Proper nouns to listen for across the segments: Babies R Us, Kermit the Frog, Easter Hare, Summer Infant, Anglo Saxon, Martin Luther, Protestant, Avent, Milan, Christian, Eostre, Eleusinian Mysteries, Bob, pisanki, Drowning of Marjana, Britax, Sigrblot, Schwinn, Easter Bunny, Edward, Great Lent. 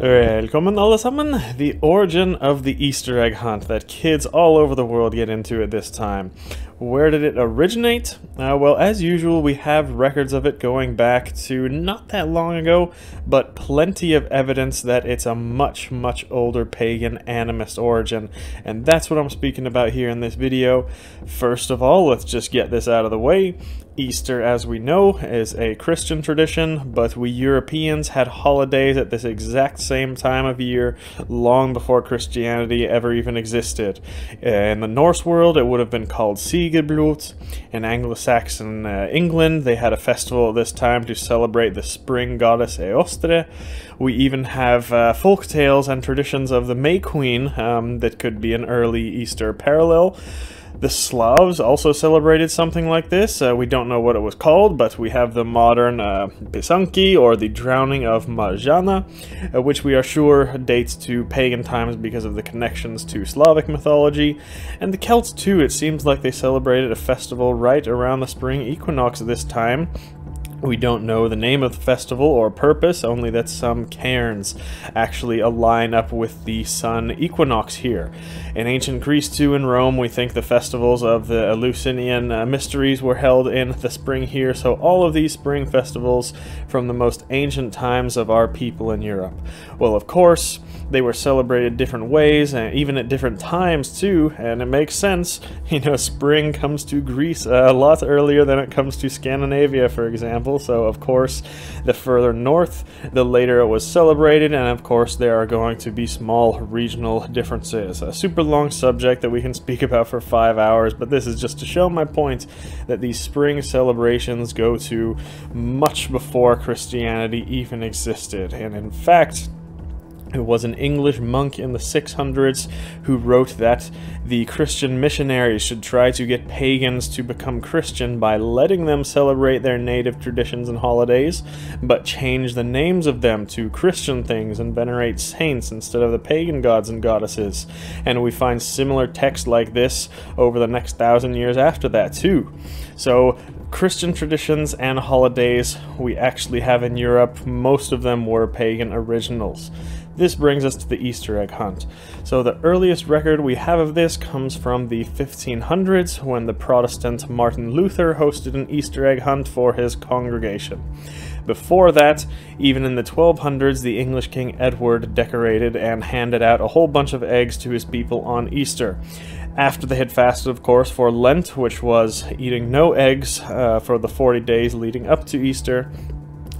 Welcome alle sammen! The origin of the Easter egg hunt that kids all over the world get into at this time. Where did it originate? Well, as usual, we have records of it going back to not that long ago, but plenty of evidence that it's a much, much older pagan animist origin, and that's what I'm speaking about here in this video. First of all, let's just get this out of the way. Easter, as we know, is a Christian tradition, but we Europeans had holidays at this exact same time of year long before Christianity ever even existed. In the Norse world, it would have been called Sigrblot. In Anglo-Saxon England, they had a festival at this time to celebrate the spring goddess Eostre. We even have folk tales and traditions of the May Queen that could be an early Easter parallel. The Slavs also celebrated something like this. We don't know what it was called, but we have the modern pisanki, or the Drowning of Marjana, which we are sure dates to pagan times because of the connections to Slavic mythology. And the Celts too, it seems like they celebrated a festival right around the spring equinox this time. We don't know the name of the festival or purpose, only that some cairns actually align up with the sun equinox here. In ancient Greece too, in Rome, we think the festivals of the Eleusinian Mysteries were held in the spring here, so all of these spring festivals from the most ancient times of our people in Europe. Well, of course, they were celebrated different ways, and even at different times too, and it makes sense. You know, spring comes to Greece a lot earlier than it comes to Scandinavia, for example. So of course, the further north, the later it was celebrated, and of course there are going to be small regional differences. A super long subject that we can speak about for 5 hours, but this is just to show my point that these spring celebrations go to much before Christianity even existed. And in fact, it was an English monk in the 600s who wrote that the Christian missionaries should try to get pagans to become Christian by letting them celebrate their native traditions and holidays, but change the names of them to Christian things and venerate saints instead of the pagan gods and goddesses. And we find similar texts like this over the next 1,000 years after that too. So Christian traditions and holidays we actually have in Europe, most of them were pagan originals. This brings us to the Easter egg hunt. So the earliest record we have of this comes from the 1500s, when the Protestant Martin Luther hosted an Easter egg hunt for his congregation. Before that, even in the 1200s, the English King Edward decorated and handed out a whole bunch of eggs to his people on Easter. After they had fasted, of course, for Lent, which was eating no eggs for the 40 days leading up to Easter.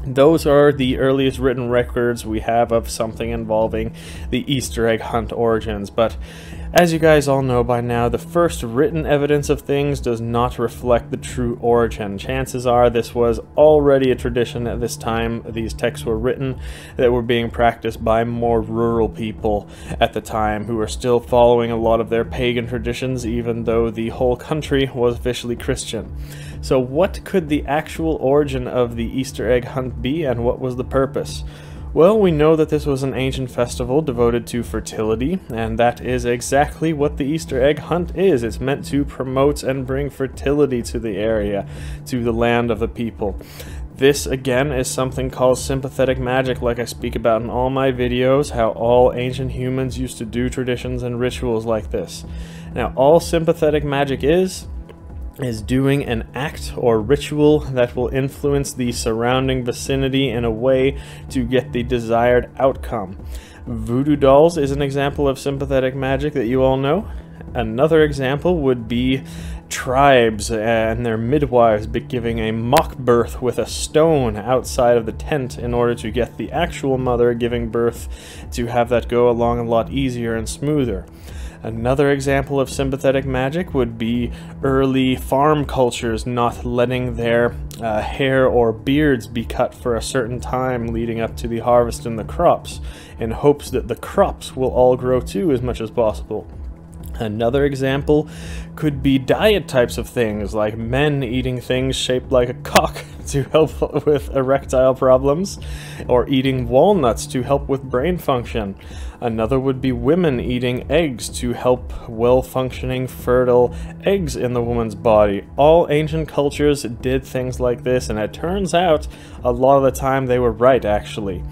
Those are the earliest written records we have of something involving the Easter egg hunt origins, but as you guys all know by now, the first written evidence of things does not reflect the true origin. Chances are this was already a tradition at this time these texts were written that were being practiced by more rural people at the time, who were still following a lot of their pagan traditions even though the whole country was officially Christian. So what could the actual origin of the Easter egg hunt be, and what was the purpose? Well, we know that this was an ancient festival devoted to fertility, and that is exactly what the Easter egg hunt is. It's meant to promote and bring fertility to the area, to the land of the people. This, again, is something called sympathetic magic, like I speak about in all my videos, how all ancient humans used to do traditions and rituals like this. Now, all sympathetic magic is doing an act or ritual that will influence the surrounding vicinity in a way to get the desired outcome. Voodoo dolls is an example of sympathetic magic that you all know. Another example would be tribes and their midwives giving a mock birth with a stone outside of the tent in order to get the actual mother giving birth, to have that go along a lot easier and smoother. Another example of sympathetic magic would be early farm cultures not letting their hair or beards be cut for a certain time leading up to the harvest and the crops, in hopes that the crops will all grow too as much as possible. Another example could be diet types of things, like men eating things shaped like a cock to help with erectile problems, or eating walnuts to help with brain function. Another would be women eating eggs to help well-functioning, fertile eggs in the woman's body. All ancient cultures did things like this, and it turns out a lot of the time they were right, actually.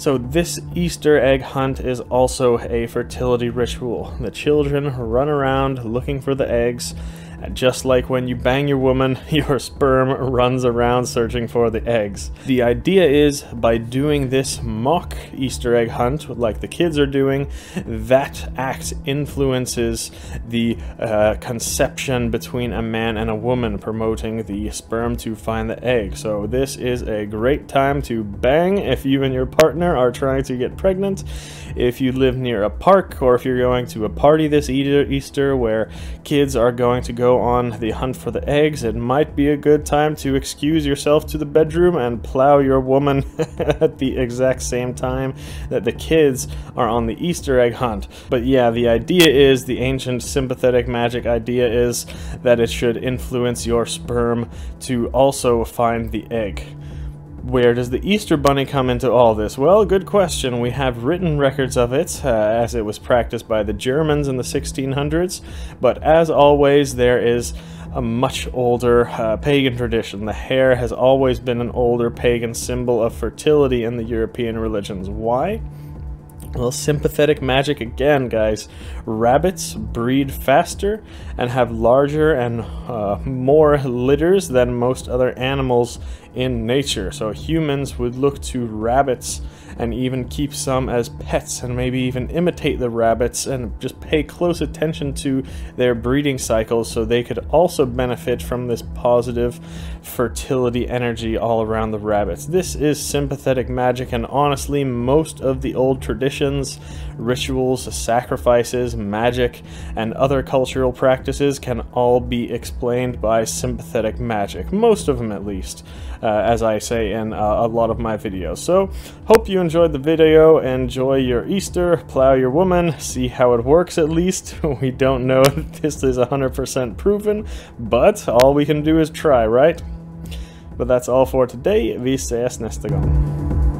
So this Easter egg hunt is also a fertility ritual. The children run around looking for the eggs, and just like when you bang your woman, your sperm runs around searching for the eggs. The idea is, by doing this mock Easter egg hunt, like the kids are doing, that act influences the conception between a man and a woman, promoting the sperm to find the egg. So this is a great time to bang if you and your partner are trying to get pregnant. If you live near a park, or if you're going to a party this Easter where kids are going to go on the hunt for the eggs, it might be a good time to excuse yourself to the bedroom and plow your woman at the exact same time that the kids are on the Easter egg hunt. But yeah, the idea is, the ancient sympathetic magic idea is that it should influence your sperm to also find the egg. Where does the Easter Bunny come into all this? Well, good question. We have written records of it, as it was practiced by the Germans in the 1600s, but as always, there is a much older pagan tradition. The hare has always been an older pagan symbol of fertility in the European religions. Why? Well, sympathetic magic again, guys. Rabbits breed faster and have larger and more litters than most other animals in nature. So humans would look to rabbits and even keep some as pets, and maybe even imitate the rabbits and just pay close attention to their breeding cycles, so they could also benefit from this positive fertility energy all around the rabbits. This is sympathetic magic, and honestly, most of the old traditions, rituals, sacrifices, magic, and other cultural practices can all be explained by sympathetic magic. Most of them, at least, as I say in a lot of my videos. So, hope you enjoyed the video. Enjoy your Easter, plow your woman, see how it works at least. We don't know if this is 100% proven, but all we can do is try, right? But that's all for today. Vi ses nästa gång.